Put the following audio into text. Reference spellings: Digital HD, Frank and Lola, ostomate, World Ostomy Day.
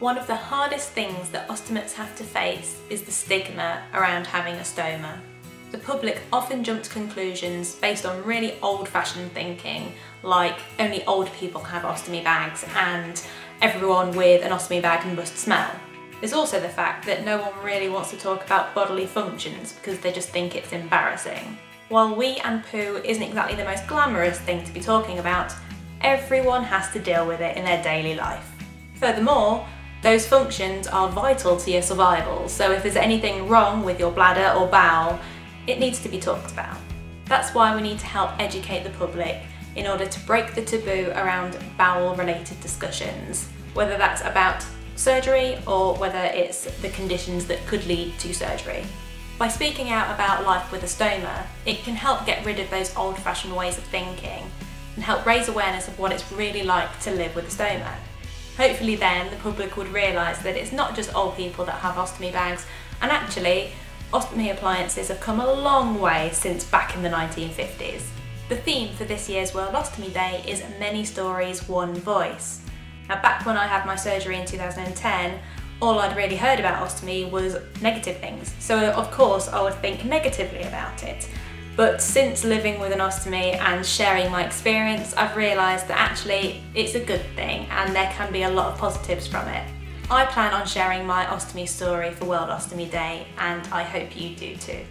One of the hardest things that ostomates have to face is the stigma around having a stoma. The public often jump to conclusions based on really old-fashioned thinking, like only old people have ostomy bags and everyone with an ostomy bag must smell. There's also the fact that no one really wants to talk about bodily functions because they just think it's embarrassing. While wee and poo isn't exactly the most glamorous thing to be talking about, everyone has to deal with it in their daily life. Furthermore, those functions are vital to your survival, so if there's anything wrong with your bladder or bowel, it needs to be talked about. That's why we need to help educate the public in order to break the taboo around bowel-related discussions, whether that's about surgery or whether it's the conditions that could lead to surgery. By speaking out about life with a stoma, it can help get rid of those old-fashioned ways of thinking and help raise awareness of what it's really like to live with a stoma. Hopefully then the public would realise that it's not just old people that have ostomy bags, and actually ostomy appliances have come a long way since back in the 1950s. The theme for this year's World Ostomy Day is Many Stories, One Voice. Now, back when I had my surgery in 2010, all I'd really heard about ostomy was negative things, so of course I would think negatively about it. But since living with an ostomy and sharing my experience, I've realised that actually it's a good thing and there can be a lot of positives from it. I plan on sharing my ostomy story for World Ostomy Day, and I hope you do too.